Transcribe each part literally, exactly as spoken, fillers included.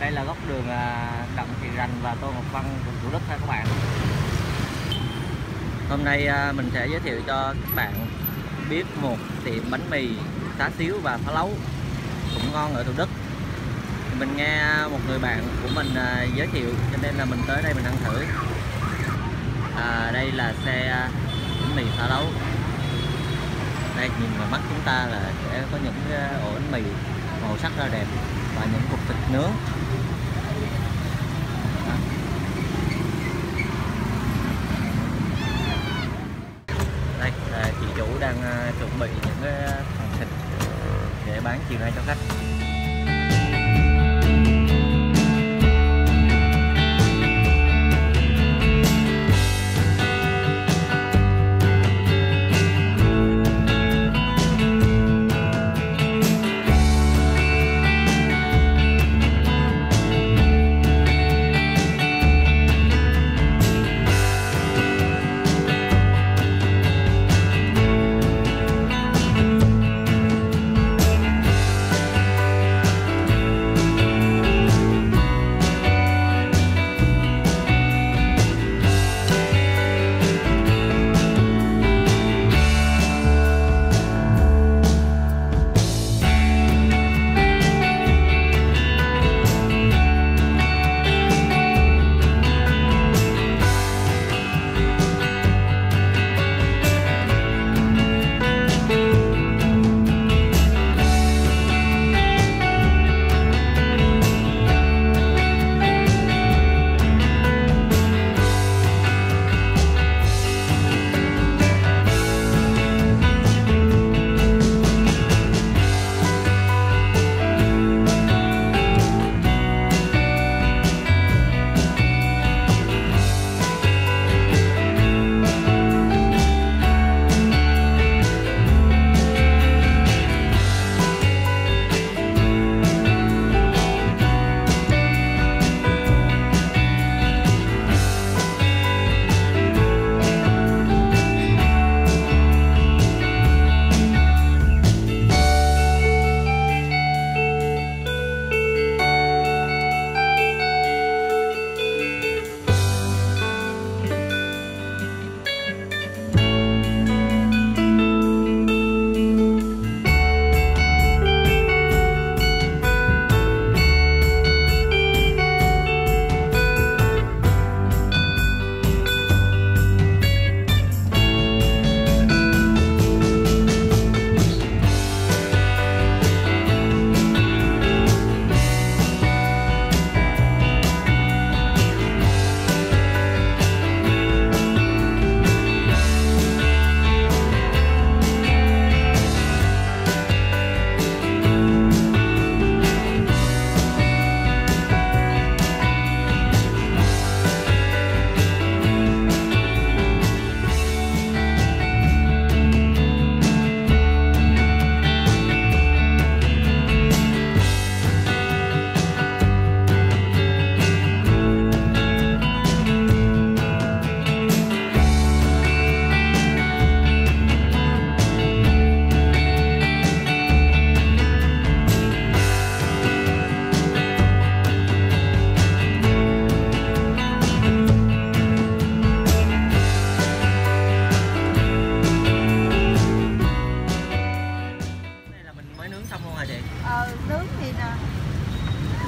đây là góc đường Đặng Thị Rành và Tô Ngọc Vân, quận Thủ Đức ha các bạn. Hôm nay mình sẽ giới thiệu cho các bạn biết một tiệm bánh mì, xá xíu và phá lấu cũng ngon ở Thủ Đức. Mình nghe một người bạn của mình giới thiệu cho nên là mình tới đây mình ăn thử. À, đây là xe bánh mì phá lấu. Đây nhìn vào mắt chúng ta là sẽ có những ổ bánh mì màu sắc rất đẹp và những cục thịt nướng. Đây là chị chủ đang chuẩn bị những cái phần thịt để bán chiều nay cho khách.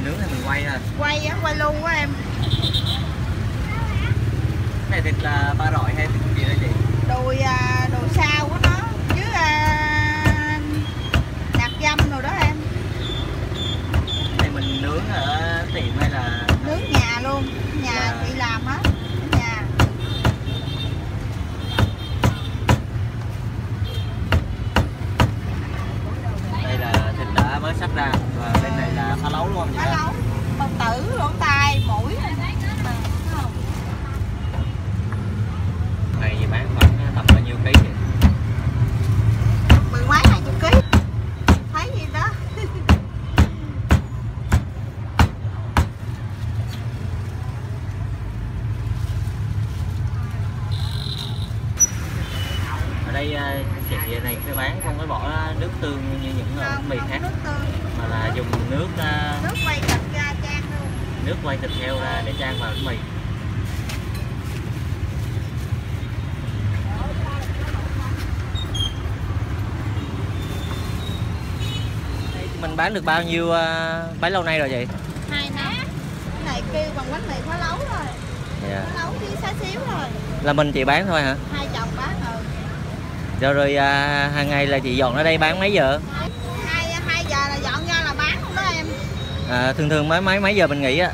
Nướng thì mình quay ha. Quay á, quay luôn quá em. Cái này thịt là ba rọi hay thịt gì đó chị? Đùi đùi sao của nó chứ à, nạc dăm rồi đó em. Này mình nướng ở tiệm hay là nướng nhà luôn, nhà à... chị làm á, nhà. Đây là thịt đã mới xách ra. Và bên này là phá lấu luôn, phá lấu, bào tử, lỗ tai, mũi. Này gì bán khoảng tầm bao nhiêu ký vậy? Mười mấy hai chục ký. Thấy gì đó. Ở đây chị này sẽ bán không có bỏ nước tương như những bánh mì khác. Mà là dùng nước uh... nước quay cạch ra chan luôn. nước quay thịt heo ra để chan vào bánh mì. Mình bán được bao nhiêu uh, bấy lâu nay rồi vậy? Hai năm. Cái này kêu bằng bánh mì khó lấu rồi. Yeah. Khó lấu với xá xíu rồi. Là mình chị bán thôi hả? Hai chồng bán rồi. Rồi rồi uh, hàng ngày là chị dọn ở đây bán mấy giờ? Hai hai giờ là dọn ra là bán luôn đó em. À, thường thường mấy mấy mấy giờ mình nghỉ á?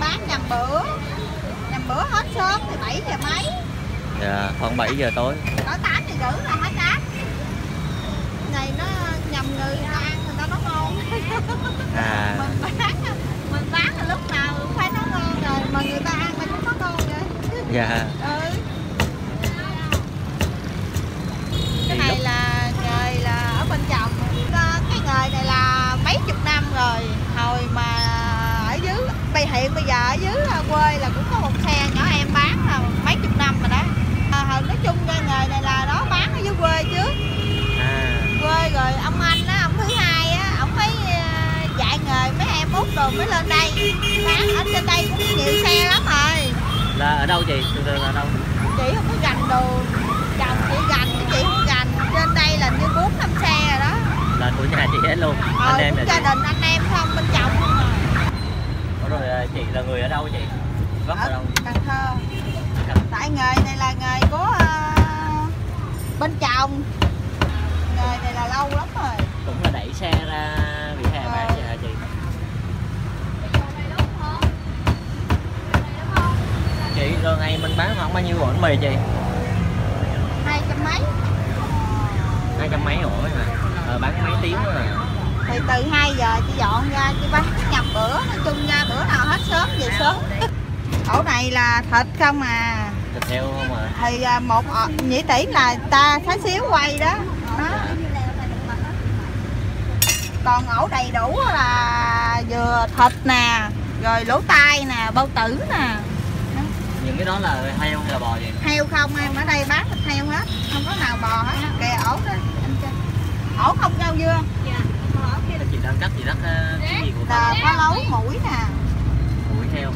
Bán nhằm bữa, nhằm bữa hết sớm thì bảy giờ mấy. Dạ, yeah, khoảng bảy giờ tối. Tới tám giờ rưỡi là hết đáp. Này nó nhầm người ta ăn. À. Mình bán, mình bán là lúc nào cũng phải nó ngon rồi, mà người ta ăn mà cũng có ngon rồi. Dạ. Ừ. Cái này là nghề là ở bên chồng, cái nghề này là mấy chục năm rồi. Hồi mà ở dưới, bây hiện bây giờ ở dưới quê là cũng có một xe nhỏ em bán là mấy chục năm rồi đó. Hồi nói chung ra nghề này là đó bán ở dưới quê trước. À. Quê rồi ông anh á, ông thứ hai á, ổng mới dạy nghề mấy em út rồi mới lên đây bán. Ở trên đây cũng nhiều xe lắm rồi. Là ở đâu chị? Từ từ là đâu? Chị không có gành đường, chồng chị gành, chị không gành. Trên đây là như bốn năm xe rồi đó. Là của nhà chị hết luôn. Ờ, anh em là gia đình anh em không bên chồng không rồi. Rồi chị là người ở đâu chị? Gốc ở, ở đâu? Cần Thơ. Cần... Tại nghề này là nghề của uh, bên chồng. Nghề này là lâu lắm rồi. Cũng là đẩy xe ra vỉa hè bán vậy hả chị? Chị rồi ngày mình bán khoảng bao nhiêu ổ bánh mì chị? Hai trăm mấy. Hai trăm mấy ổ hả? Ờ, bán mấy tiếng rồi. Thì từ hai giờ chị dọn ra chị bán nhập bữa, nói chung ra bữa nào hết sớm về sớm. Ổ này là thịt không à? Thịt heo không à? Thì một nhĩ tỷ là ta xá xíu quay đó. Đó. Còn ổ đầy đủ là vừa thịt nè, rồi lỗ tai nè, bao tử nè. Những cái đó là heo hay là bò vậy? Heo không em, ở đây bán thịt heo hết, không có nào bò hết. Kìa ổ đó, ổ không rau dưa. Chị đang cắt gì đó, cái gì của ta? Có lấu mũi nè. Mũi heo.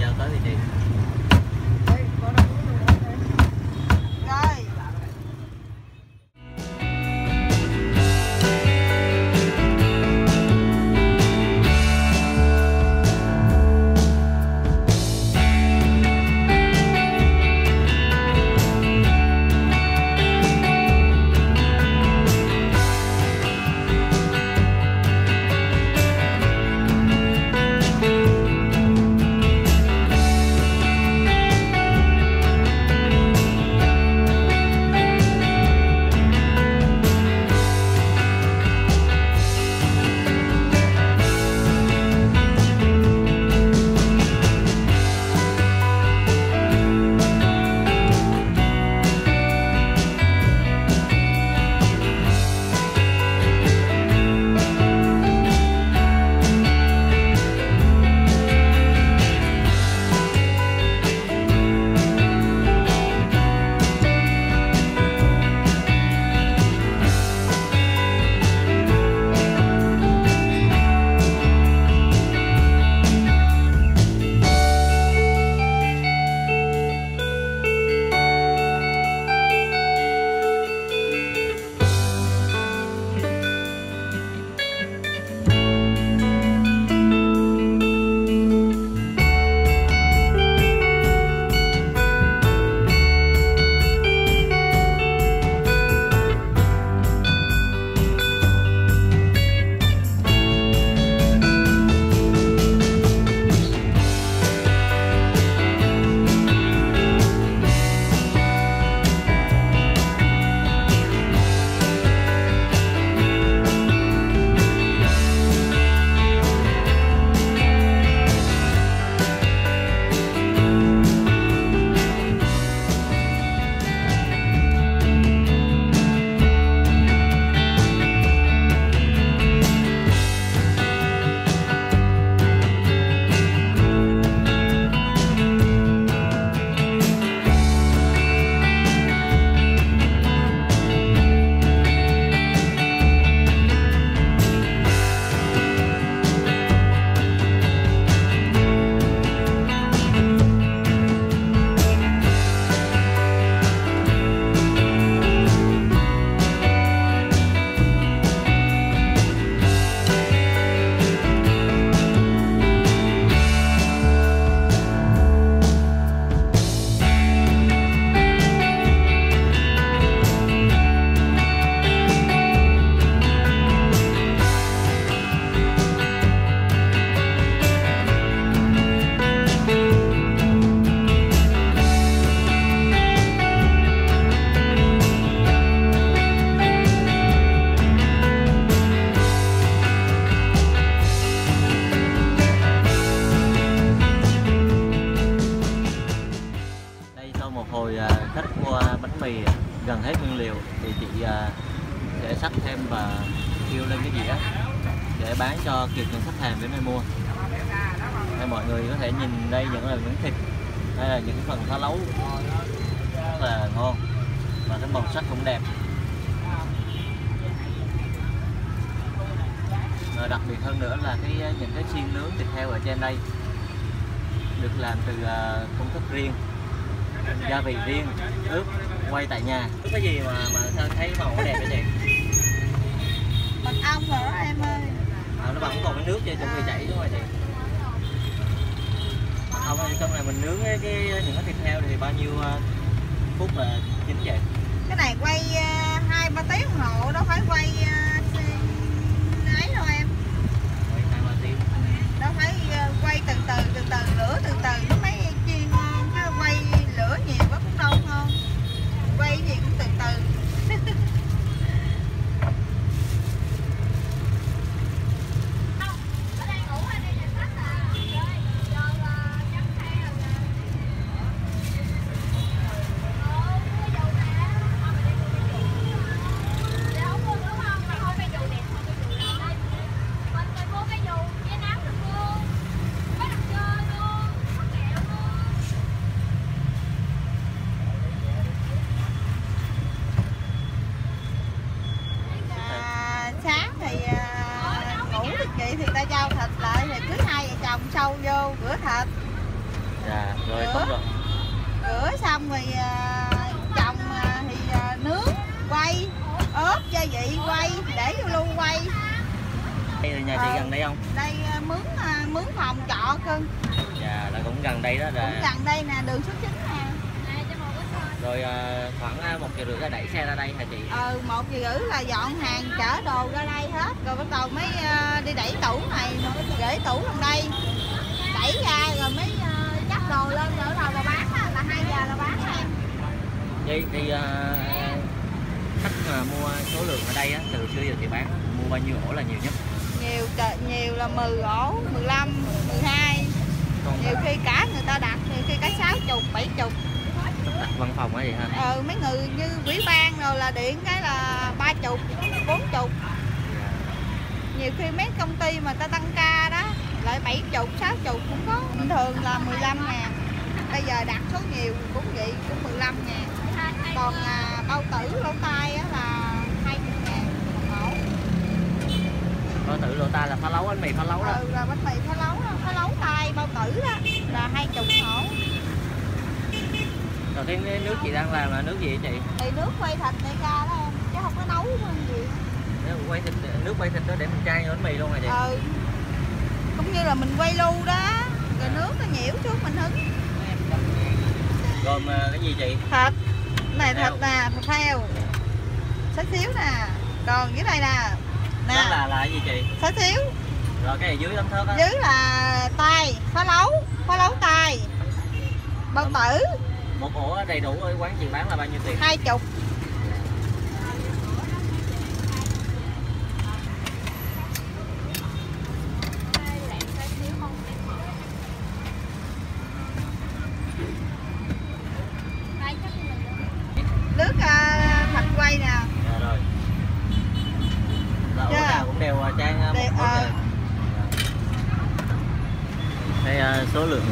Giao tới thì đi. Rồi. sau một hồi khách mua bánh mì gần hết nguyên liệu thì chị sẽ xắt thêm và kêu lên cái dĩa để bán cho kịp những khách hàng đến đây mua. Đây, mọi người có thể nhìn đây những là miếng thịt, đây là những phần thá lấu rất là ngon và cái màu sắc cũng đẹp. Và đặc biệt hơn nữa là cái những cái xiên nướng thịt heo ở trên đây được làm từ công thức riêng, gia vị riêng, ướp quay tại nhà. Cái gì mà mà sao thấy màu nó đẹp vậy chị? Mật ong rồi đó em ơi. À, nó vẫn còn cái nước cho chuẩn bị chảy đúng không chị? Mật ong thì trong này mình nướng cái, cái những cái thịt heo thì bao nhiêu phút là chín vậy? Cái này quay hai ba tiếng hộ, đâu phải quay ấy đâu em. Quay hai ba tiếng. Đâu phải quay từ từ từ từ lửa từ từ nó mới chiên, chứ quay lửa nhiều quá cũng đâu ngon. Quay thì cũng từ từ. Nhà chị gần đây không? Đây mướn mướn phòng trọ cưng. Dạ, là cũng gần đây đó là. Cũng gần đây nè, đường số chín nè. Rồi khoảng một giờ rưỡi là đẩy xe ra đây hả chị? Ừ, một giờ rưỡi là dọn hàng chở đồ ra đây hết, rồi bắt đầu mới đi đẩy tủ này, gửi tủ trong đây, đẩy ra rồi mới dắt đồ lên rồi đầu là bán, là hai giờ là bán em. Vậy thì khách mà mua số lượng ở đây á, từ xưa giờ chị bán mua bao nhiêu ổ là nhiều nhất? Nhiều nhiều là mười ổ, mười lăm, mười hai. Còn nhiều khi cả người ta đặt, nhiều khi cả sáu mươi, bảy mươi. Đặt văn phòng á gì ha? Ừ, mấy người như ủy ban rồi là điện cái là ba mươi, bốn mươi. Nhiều khi mấy công ty mà ta tăng ca đó, lại bảy mươi, sáu mươi cũng có. Bình thường là mười lăm ngàn. Bây giờ đặt số nhiều cũng vậy, cũng mười lăm ngàn. Còn à, bao tử, lỗ tai á là bao tử lỗ tai là phá lấu, bánh mì phá lấu đó. Ừ, là bánh mì phá lấu đó, phá lấu tai bao tử đó là hai chục hổ. Rồi cái nước chị đang làm là nước gì vậy chị? Thì nước quay thịt để ra đó em, chứ không có nấu gì. Nếu quay thịt, nước quay thịt đó để mình chan vô bánh mì luôn rồi chị. Ừ, cũng như là mình quay lu đó, rồi nước nó nhiễu xuống mình hứng. Gồm cái gì chị? Thịt, này thịt nè, thịt heo, xá xíu nè, còn cái này nè. Đó là là cái gì chị? Xá xíu. Rồi cái này dưới tấm thớt á. Dưới là tai, phá lấu, phá lấu tai, bao tử. Một ổ đầy đủ ở quán chị bán là bao nhiêu tiền? Hai chục. Nước thật quay nè. Dạ rồi. Ổ nào cũng đều trang một ổ. Đây số lượng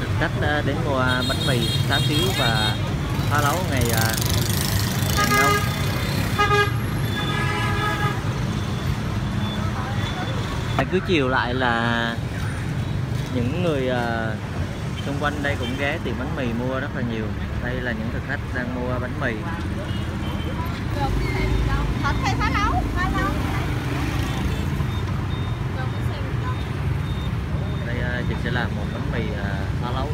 thực khách đến mua bánh mì, xá xíu và phá lấu ngày càng đông. Cứ chiều lại là những người xung quanh đây cũng ghé tiệm bánh mì mua rất là nhiều. Đây là những thực khách đang mua bánh mì. Thật hay phá lấu, phá lấu. Chị sẽ làm một bánh mì phá lấu.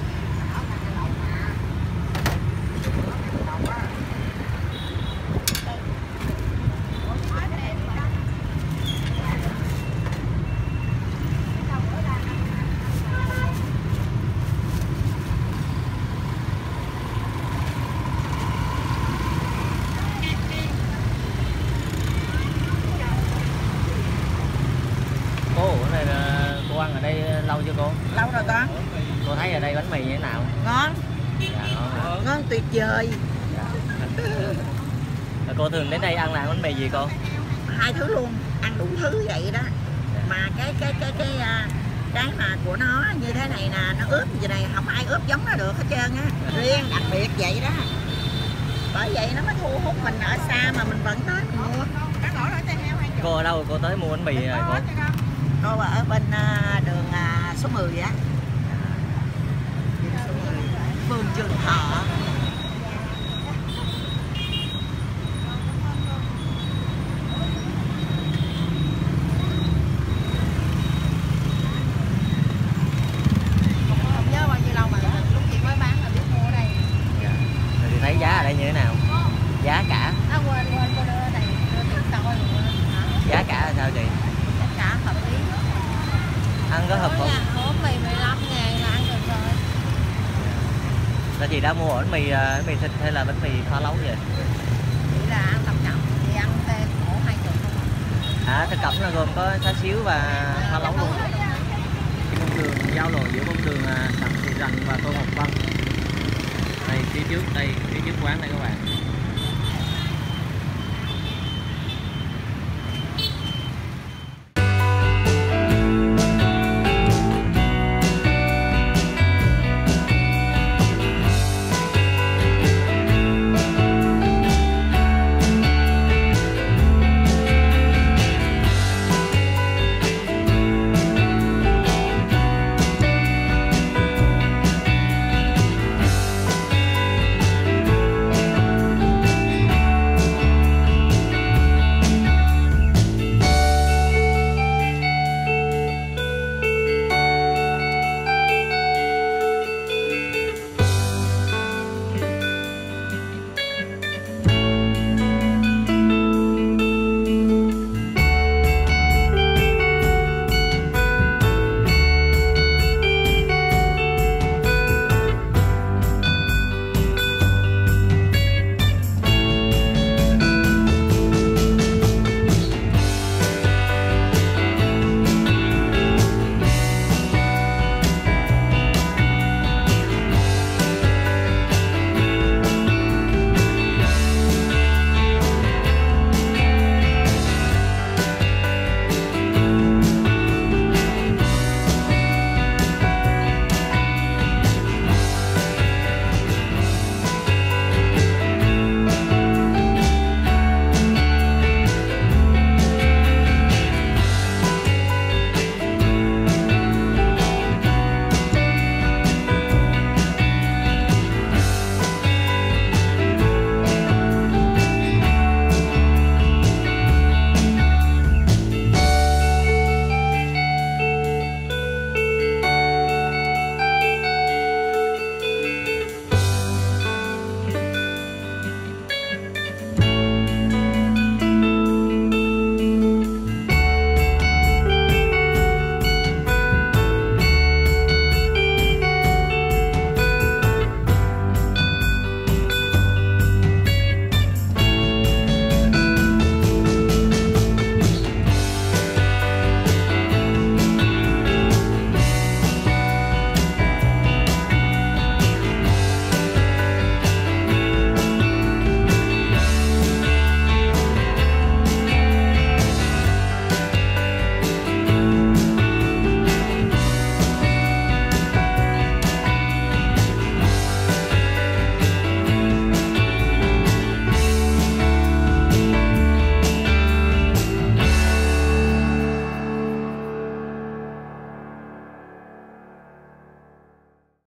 Cô thấy ở đây bánh mì như thế nào? Ngon. Dạ, ngon. ngon tuyệt vời. Dạ. Cô thường đến đây ăn là bánh mì gì cô? Hai thứ luôn, ăn đủ thứ vậy đó. Mà cái cái cái cái cái mà của nó như thế này nè, nó ướp như này không ai ướp giống nó được hết trơn á, riêng đặc biệt vậy đó. Bởi vậy nó mới thu hút mình, ở xa mà mình vẫn tới mình mua. Cô ở đâu cô tới mua bánh mì rồi cô? Cô ở bên đường số mười á, phường Trường Thọ. Là chị đã mua bánh mì bánh mì thịt hay là bánh mì kho lấu vậy? Chị là ăn thập cẩm, chị ăn thêm khổ hai chục không? À, thập cẩm là gồm có xá xíu và kho lấu luôn. Con đường giao lộ giữa con đường Đặng Thị Rành và Tô Ngọc Vân. Đây phía trước, đây phía trước quán đây các bạn.